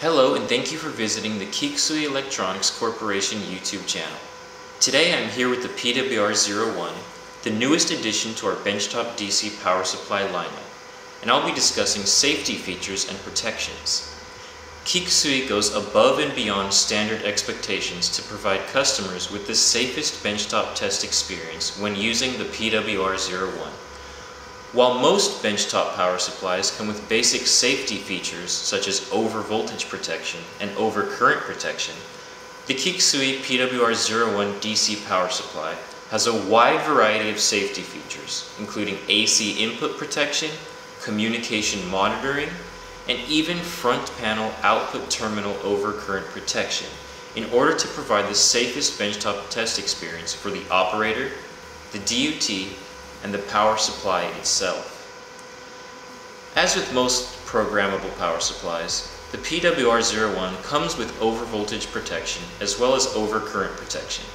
Hello and thank you for visiting the Kikusui Electronics Corporation YouTube channel. Today I'm here with the PWR-01, the newest addition to our benchtop DC power supply lineup, and I'll be discussing safety features and protections. Kikusui goes above and beyond standard expectations to provide customers with the safest benchtop test experience when using the PWR-01. While most benchtop power supplies come with basic safety features such as overvoltage protection and overcurrent protection, the Kikusui PWR-01 DC power supply has a wide variety of safety features, including AC input protection, communication monitoring, and even front panel output terminal overcurrent protection in order to provide the safest benchtop test experience for the operator, the DUT, and the power supply itself. As with most programmable power supplies, the PWR-01 comes with overvoltage protection as well as overcurrent protection.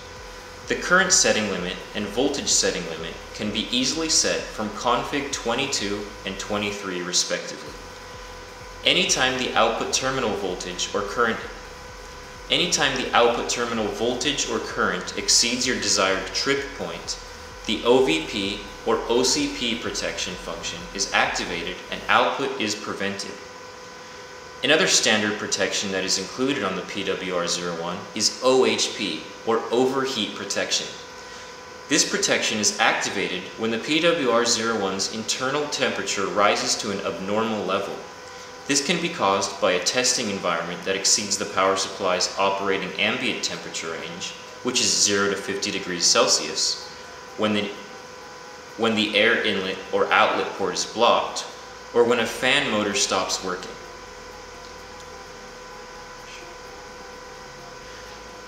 The current setting limit and voltage setting limit can be easily set from config 22 and 23 respectively. Anytime the output terminal voltage or current exceeds your desired trip point, the OVP or OCP protection function is activated and output is prevented. Another standard protection that is included on the PWR-01 is OHP or overheat protection. This protection is activated when the PWR-01's internal temperature rises to an abnormal level. This can be caused by a testing environment that exceeds the power supply's operating ambient temperature range, which is 0 to 50 degrees Celsius, when the air inlet or outlet port is blocked, or when a fan motor stops working.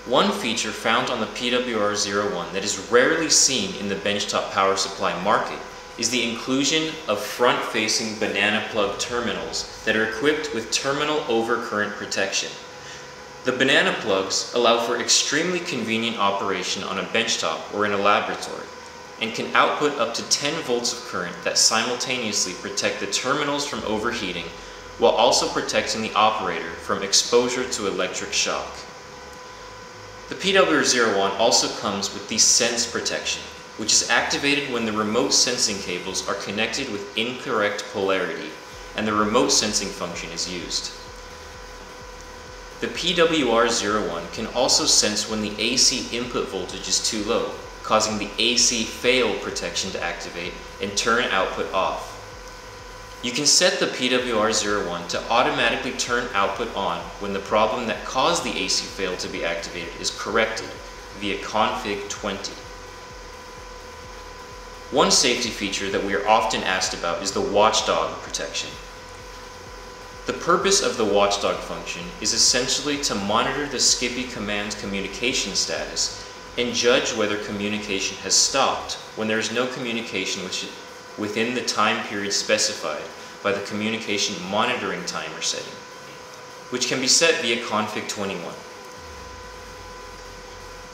One feature found on the PWR-01 that is rarely seen in the benchtop power supply market is the inclusion of front-facing banana plug terminals that are equipped with terminal overcurrent protection. The banana plugs allow for extremely convenient operation on a benchtop or in a laboratory, and can output up to 10 volts of current that simultaneously protect the terminals from overheating while also protecting the operator from exposure to electric shock. The PWR-01 also comes with the sense protection, which is activated when the remote sensing cables are connected with incorrect polarity and the remote sensing function is used. The PWR-01 can also sense when the AC input voltage is too low, causing the AC fail protection to activate and turn output off. You can set the PWR-01 to automatically turn output on when the problem that caused the AC fail to be activated is corrected via config 20. One safety feature that we are often asked about is the watchdog protection. The purpose of the watchdog function is essentially to monitor the SCPI command's communication status and judge whether communication has stopped when there is no communication within the time period specified by the communication monitoring timer setting, which can be set via config 21.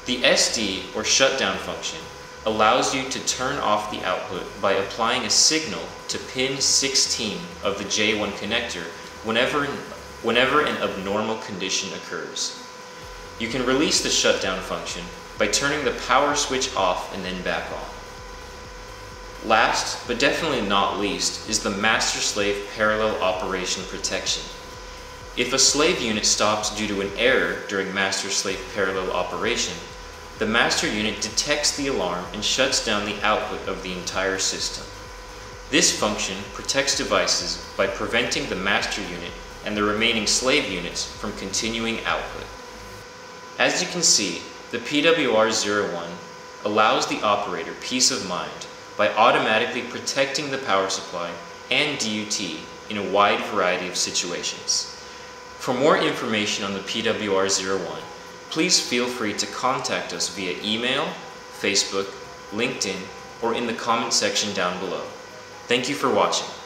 The SD or shutdown function allows you to turn off the output by applying a signal to pin 16 of the J1 connector whenever an abnormal condition occurs. You can release the shutdown function by turning the power switch off and then back on. Last, but definitely not least, is the master-slave parallel operation protection. If a slave unit stops due to an error during master-slave parallel operation, the master unit detects the alarm and shuts down the output of the entire system. This function protects devices by preventing the master unit and the remaining slave units from continuing output. As you can see, the PWR-01 allows the operator peace of mind by automatically protecting the power supply and DUT in a wide variety of situations. For more information on the PWR-01, please feel free to contact us via email, Facebook, LinkedIn, or in the comment section down below. Thank you for watching.